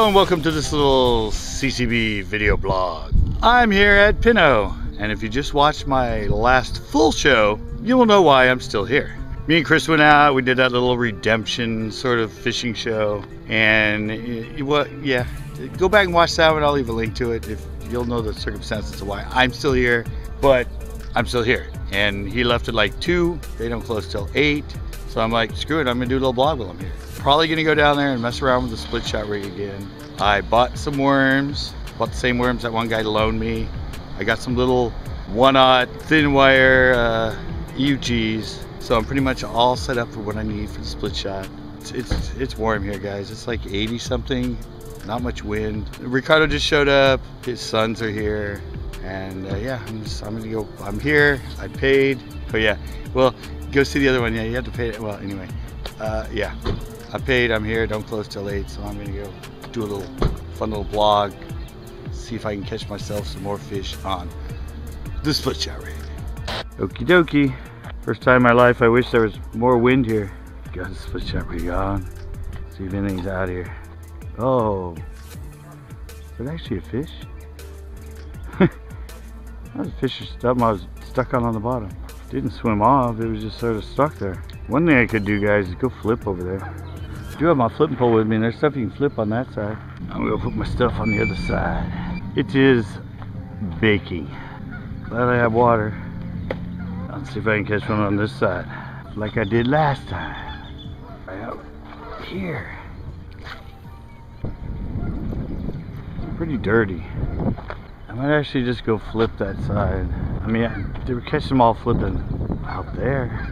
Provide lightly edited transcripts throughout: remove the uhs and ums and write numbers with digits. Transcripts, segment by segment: Hello and welcome to this little CCB video blog. I'm here at Pinot, and if you just watched my last full show, you will know why I'm still here. Me and Chris went out, we did that little redemption sort of fishing show, and yeah, go back and watch that one. I'll leave a link to it if you'll know the circumstances of why I'm still here, but I'm still here. And he left at like 2, they don't close till 8, so I'm like, screw it, I'm gonna do a little blog while I'm here. Probably gonna go down there and mess around with the split shot rig again. I bought some worms, bought the same worms that one guy loaned me. I got some little 1/0 thin wire UGs. So I'm pretty much all set up for what I need for the split shot. It's warm here, guys. It's like 80 something, not much wind. Ricardo just showed up, his sons are here. And yeah, I'm gonna go, I'm here, I paid. Oh yeah, well, go see the other one. Yeah, you have to pay it, well, anyway, yeah. I paid, I'm here, don't close till 8, so I'm gonna go do a little fun little blog, see if I can catch myself some more fish on the split shot rig. Okie dokie. First time in my life I wish there was more wind here. Got the split shot rig on. See if anything's out here. Oh, is that actually a fish? That was a fish or something I was stuck on the bottom. Didn't swim off, it was just sort of stuck there. One thing I could do, guys, is go flip over there. I do have my flipping pole with me, and there's stuff you can flip on that side. I'm gonna put my stuff on the other side. It is baking. Glad I have water. Let's see if I can catch one on this side, like I did last time. Right out here. It's pretty dirty. I might actually just go flip that side. I mean, they were catching them all flipping out there.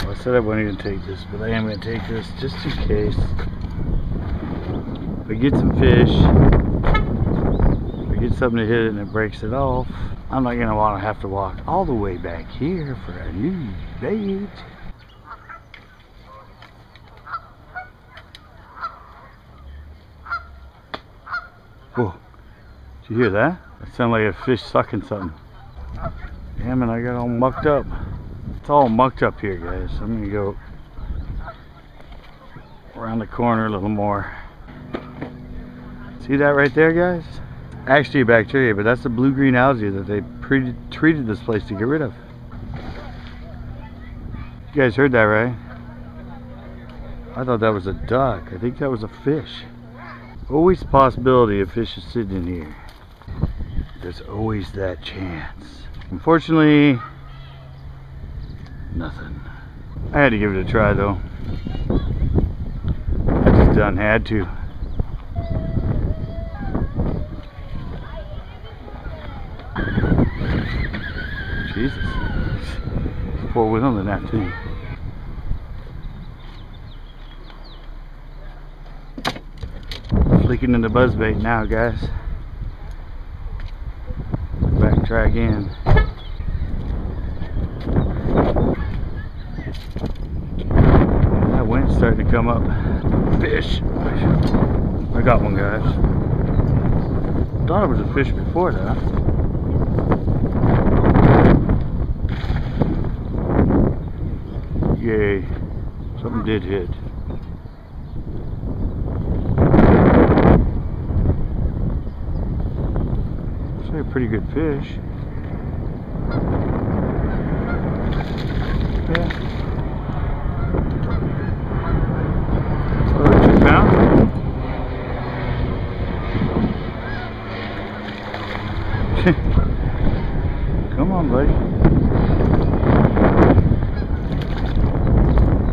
I said I wasn't going to take this, but I am going to take this just in case. If I get some fish, if I get something to hit it and it breaks it off, I'm not going to want to have to walk all the way back here for a new bait. Whoa, did you hear that? That sounded like a fish sucking something. Damn it, I got all mucked up. It's all mucked up here, guys. I'm gonna go around the corner a little more. See that right there, guys? Actually a bacteria, but that's the blue-green algae that they treated this place to get rid of. You guys heard that, right? I thought that was a duck. I think that was a fish. Always a possibility a fish is sitting in here. There's always that chance. Unfortunately, nothing. I had to give it a try though. I just done had to. Jesus. Four wheels on the net too. Flicking in the buzzbait now, guys. Back and try again. Starting to come up. Fish. I got one, guys. Thought it was a fish before that. Yay. Something did hit. It's a pretty good fish. Yeah. Come on, buddy.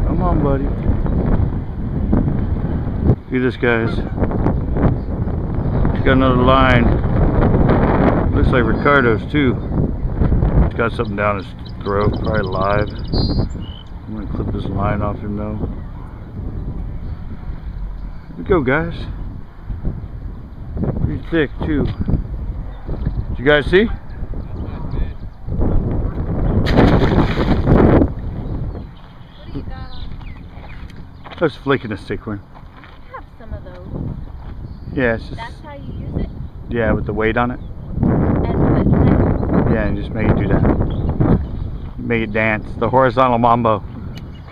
Come on, buddy. Look at this, guys. It's got another line. Looks like Ricardo's, too. It's got something down his throat, probably live. I'm going to clip this line off him, though. Here we go, guys. Pretty thick, too. Did you guys see? I was flicking a stick worm. I have some of those. Yeah, it's just... That's how you use it? Yeah, with the weight on it. And put... Yeah, and just make it do that. Make it dance. The horizontal mambo. Can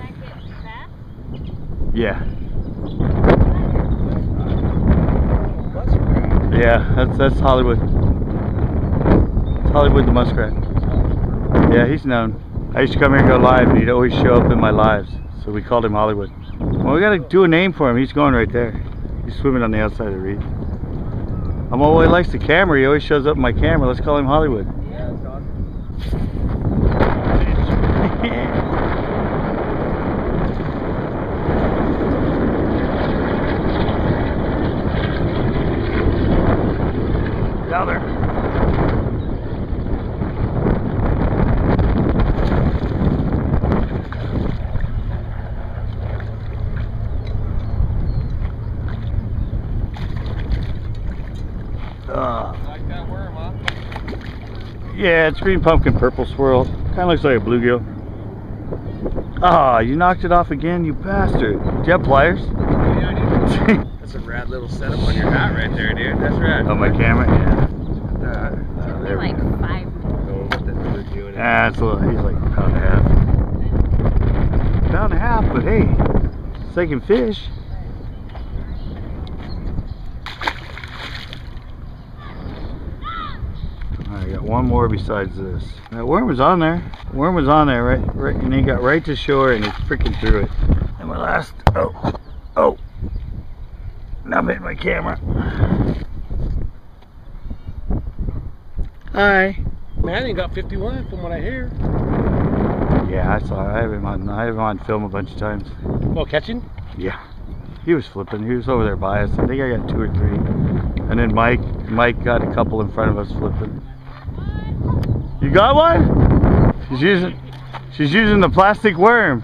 I get that? Yeah. Yeah, that's Hollywood. It's Hollywood the muskrat. Yeah, he's known. I used to come here and go live, and he'd always show up in my lives, so we called him Hollywood. Well, we gotta do a name for him. He's going right there. He's swimming on the outside of the reef. I'm all he likes the camera. He always shows up in my camera. Let's call him Hollywood. Yeah, that's awesome. Like that worm, huh? Yeah, it's green pumpkin purple swirl. Kind of looks like a bluegill. Ah, you knocked it off again, you bastard. Do you have pliers? Yeah, I do. That's a rad little setup on your hat right there, dude. That's rad. On my camera? Yeah. Took me like 5 minutes. Ah, it's a little, he's like a pound and a half. Pound and a half, but hey, second fish. I got one more besides this. That worm was on there. Worm was on there, right, and he got right to shore and he freaking threw it. And my last, oh, now I'm hitting my camera. Hi. Man, you got 51 from what I hear. Yeah, I saw. I have him on film a bunch of times. Oh, catching? Yeah. He was flipping. He was over there by us. I think I got 2 or 3, and then Mike got a couple in front of us flipping. You got one? She's using the plastic worm.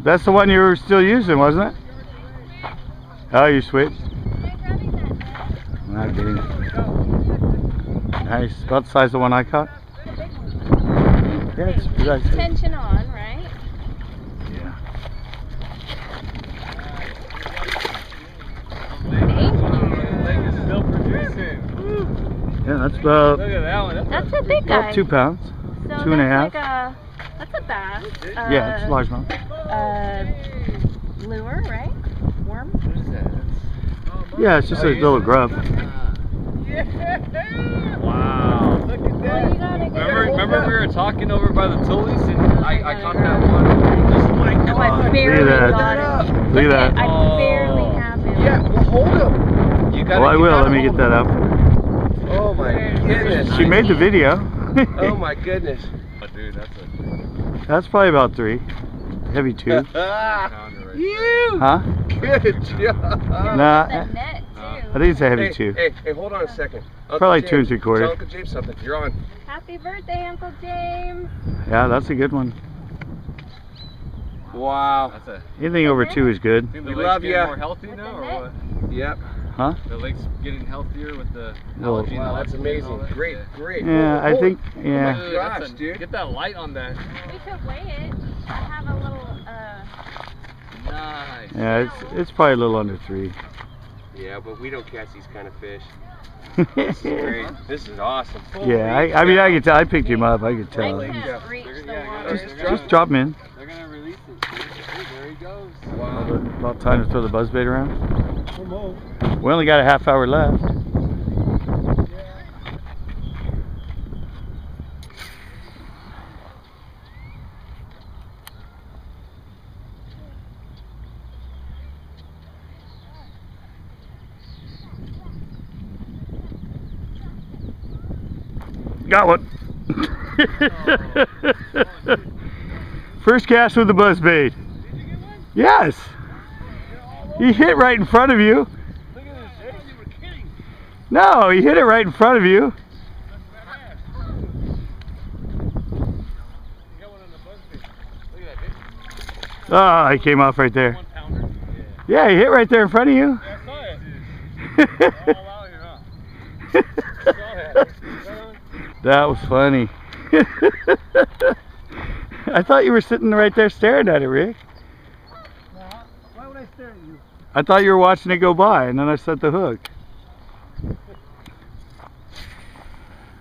That's the one you were still using, wasn't it? Oh, you switched. Not getting it. Nice. About the size of the one I caught. Yeah, it's tension on, right? Yeah, that's about. Look at that one. That's a big guy. About 2 pounds, so 2 and a half. Like a, that's a bass. Yeah, it's a largemouth. Lure, right? Worm. What is that? Yeah, it's just a little grub. Yeah. Wow. Look at that. Well, remember we were talking over by the Tullies and I caught that one. Just like oh, I barely got him. Look at that. I barely have him. Yeah, well hold him. You got. Well, I will. Let me get that up. Oh my goodness. She made the video. Oh my goodness. Oh, dude, that's probably about 3. Heavy 2. You! Huh? Good job. Nah. I think it's a heavy 2. Hey, hold on a second. Uncle probably James, 2 3/4. Tell Uncle James something. You're on. Happy birthday, Uncle James. Yeah, that's a good one. Wow. That's a, anything over 2 is good. We love you. More healthy now, or what? Yep. Huh? The lake's getting healthier with the algae. Wow, that's amazing. That. Great. Yeah, oh, I think, yeah. Oh my gosh, dude. Get that light on that. We could weigh it. I have a little, Nice. Yeah, it's probably a little under 3. Yeah, but we don't catch these kind of fish. This is great. This is awesome. Full yeah, I mean, I could tell. I picked him up. I could tell. I can't reach the water. Just drop him in. They're going to release it. There he goes. Wow. About time to throw the buzzbait around. We only got a half hour left. Got one. First cast with the buzzbait. Did you get one? Yes. He hit right in front of you. Look at this, you were kidding. No, he hit it right in front of you. That's badass. You got one on the buzzbait. Look at that, bitch. Ah, he came off right there. 1 pounder. Yeah, he hit right there in front of you. Yeah, I saw it. All out here, huh? That was funny. I thought you were sitting right there staring at it, Rick. I thought you were watching it go by, and then I set the hook.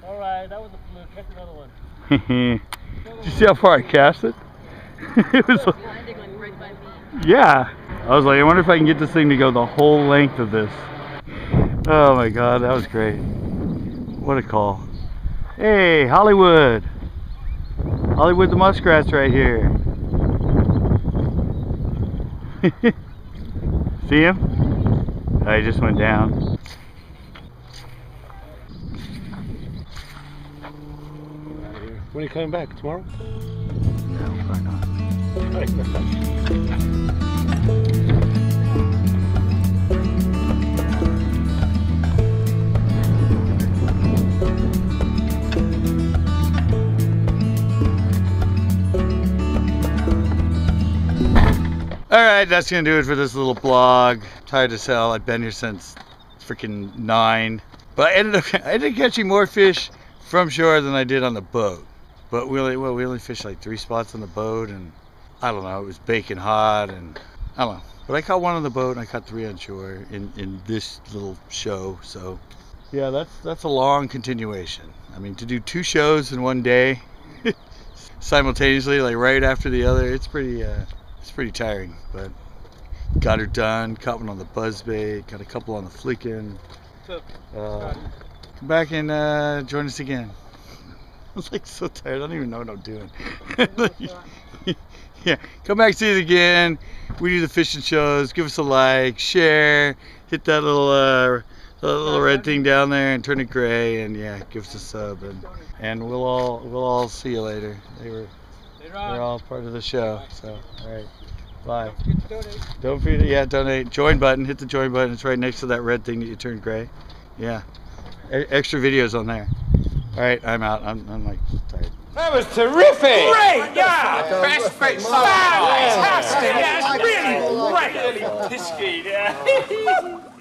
All right, that was a fluke. Catch another one. Did you see how far I cast it? It was like, yeah. I was like, I wonder if I can get this thing to go the whole length of this. Oh my God, that was great. What a call. Hey, Hollywood. Hollywood the muskrat's right here. See him? I just went down. When are you coming back? Tomorrow? No, probably not. Alright, that's gonna do it for this little vlog. I'm tired as hell. I've been here since freaking 9. But I ended up catching more fish from shore than I did on the boat. But we only fished like 3 spots on the boat, and I don't know, it was baking hot, and I don't know. But I caught 1 on the boat and I caught 3 on shore in this little show, so yeah, that's a long continuation. I mean, to do 2 shows in 1 day simultaneously, like right after the other, it's pretty tiring, but got her done. Caught 1 on the buzzbait, got a couple on the flicking. Come back and join us again. I was like so tired, I don't even know what I'm doing. Yeah, come back, see us again. We do the fishing shows. Give us a like, share, hit that little red thing down there and turn it gray, and yeah, give us a sub, and we'll all see you later. They're all part of the show. So all right, bye. Don't forget to donate. Join button. Hit the join button. It's right next to that red thing that you turned gray. Yeah, extra videos on there. All right, I'm out. I'm like tired. That was terrific! Great job! Fast face! Fantastic! Yeah, it's really great! Tisky, yeah.